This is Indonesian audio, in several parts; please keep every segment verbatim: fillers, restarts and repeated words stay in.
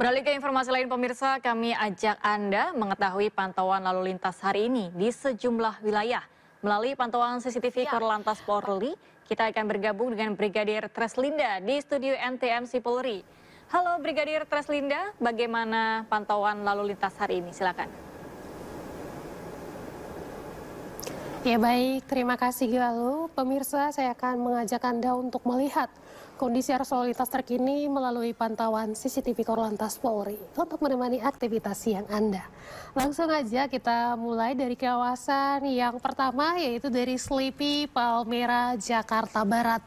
Beralih ke informasi lain pemirsa, kami ajak Anda mengetahui pantauan lalu lintas hari ini di sejumlah wilayah. Melalui pantauan C C T V ya. Korlantas Polri, kita akan bergabung dengan Brigadir Treslinda di studio N T M C Polri. Halo Brigadir Treslinda, bagaimana pantauan lalu lintas hari ini? Silakan. Ya baik, terima kasih Gilalu. Pemirsa, saya akan mengajak Anda untuk melihat kondisi arus lalu lintas terkini melalui pantauan C C T V Korlantas Polri untuk menemani aktivitas siang Anda. Langsung aja kita mulai dari kawasan yang pertama, yaitu dari Slipi Palmerah, Jakarta Barat.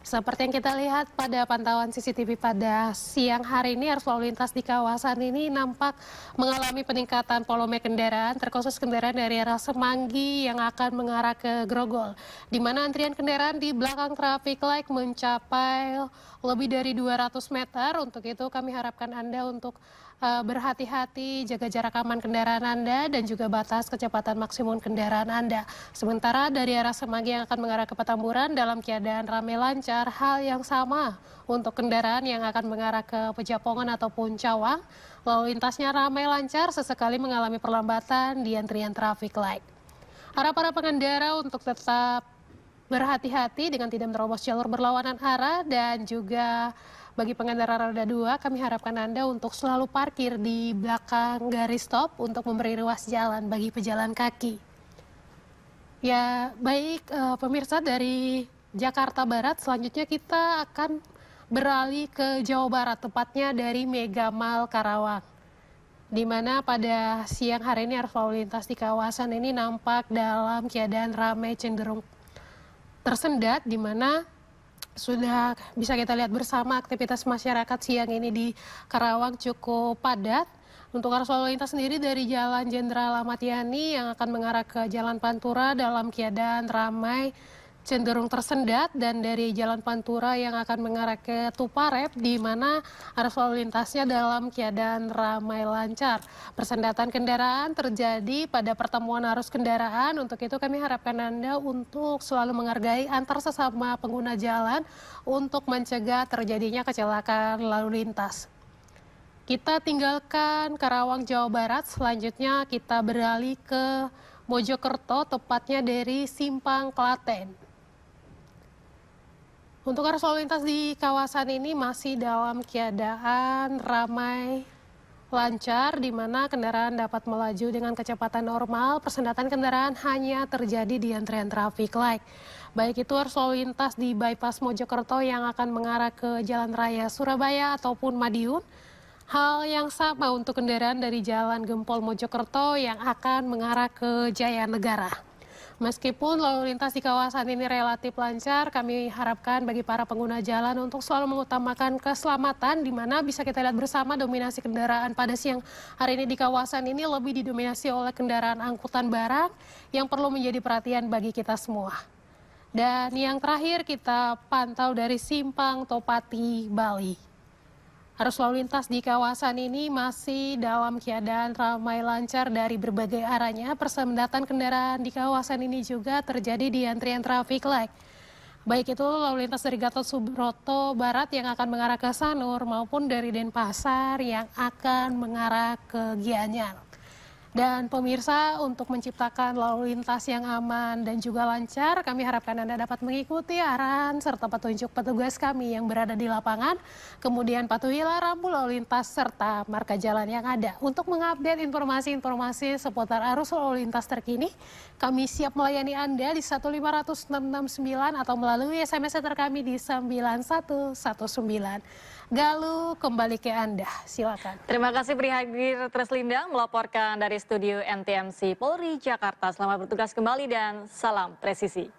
Seperti yang kita lihat pada pantauan C C T V pada siang hari ini, arus lalu lintas di kawasan ini nampak mengalami peningkatan volume kendaraan, terkhusus kendaraan dari arah Semanggi yang akan mengarah ke Grogol, di mana antrian kendaraan di belakang traffic light mencapai lebih dari dua ratus meter. Untuk itu kami harapkan Anda untuk uh, berhati-hati, jaga jarak aman kendaraan Anda dan juga batas kecepatan maksimum kendaraan Anda. Sementara dari arah Semanggi yang akan mengarah ke Petamburan dalam keadaan ramai lancar, hal yang sama untuk kendaraan yang akan mengarah ke Pejapongan ataupun Cawang. Lalu lintasnya ramai lancar, sesekali mengalami perlambatan di antrian traffic light. Arah para pengendara untuk tetap berhati-hati dengan tidak menerobos jalur berlawanan arah, dan juga bagi pengendara roda dua, kami harapkan Anda untuk selalu parkir di belakang garis stop untuk memberi ruas jalan bagi pejalan kaki. Ya baik, eh, pemirsa, dari Jakarta Barat selanjutnya kita akan beralih ke Jawa Barat, tepatnya dari Mega Mall Karawang, di mana pada siang hari ini arus lalu lintas di kawasan ini nampak dalam keadaan ramai cenderung tersendat, di mana sudah bisa kita lihat bersama aktivitas masyarakat siang ini di Karawang cukup padat. Untuk arus lalu lintas sendiri dari Jalan Jenderal Ahmad Yani yang akan mengarah ke Jalan Pantura dalam keadaan ramai cenderung tersendat, dan dari Jalan Pantura yang akan mengarah ke Tuparep, di mana arus lalu lintasnya dalam keadaan ramai lancar. Persendatan kendaraan terjadi pada pertemuan arus kendaraan. Untuk itu kami harapkan Anda untuk selalu menghargai antar sesama pengguna jalan untuk mencegah terjadinya kecelakaan lalu lintas. Kita tinggalkan Karawang, Jawa Barat. Selanjutnya kita beralih ke Mojokerto, tepatnya dari Simpang Klaten. Untuk arus lalu lintas di kawasan ini masih dalam keadaan ramai lancar, di mana kendaraan dapat melaju dengan kecepatan normal. Persendatan kendaraan hanya terjadi di antrean traffic light. Baik itu arus lalu lintas di bypass Mojokerto yang akan mengarah ke Jalan Raya Surabaya ataupun Madiun. Hal yang sama untuk kendaraan dari Jalan Gempol Mojokerto yang akan mengarah ke Jaya Negara. Meskipun lalu lintas di kawasan ini relatif lancar, kami harapkan bagi para pengguna jalan untuk selalu mengutamakan keselamatan, di mana bisa kita lihat bersama dominasi kendaraan pada siang hari ini di kawasan ini lebih didominasi oleh kendaraan angkutan barang yang perlu menjadi perhatian bagi kita semua. Dan yang terakhir kita pantau dari Simpang Topati Bali. Arus lalu lintas di kawasan ini masih dalam keadaan ramai lancar dari berbagai arahnya. Persendatan kendaraan di kawasan ini juga terjadi di antrian traffic light. Baik itu lalu lintas dari Gatot Subroto Barat yang akan mengarah ke Sanur maupun dari Denpasar yang akan mengarah ke Gianyar. Dan pemirsa, untuk menciptakan lalu lintas yang aman dan juga lancar, kami harapkan Anda dapat mengikuti arahan serta petunjuk petugas kami yang berada di lapangan. Kemudian patuhilah rambu lalu lintas serta marka jalan yang ada. Untuk mengupdate informasi-informasi seputar arus lalu lintas terkini, kami siap melayani Anda di satu lima nol nol enam enam sembilan atau melalui S M S center kami di sembilan satu satu sembilan. Galuh, kembali ke Anda, silakan. Terima kasih Brigadir Treslinda melaporkan dari studio N T M C Polri Jakarta. Selamat bertugas kembali dan salam presisi.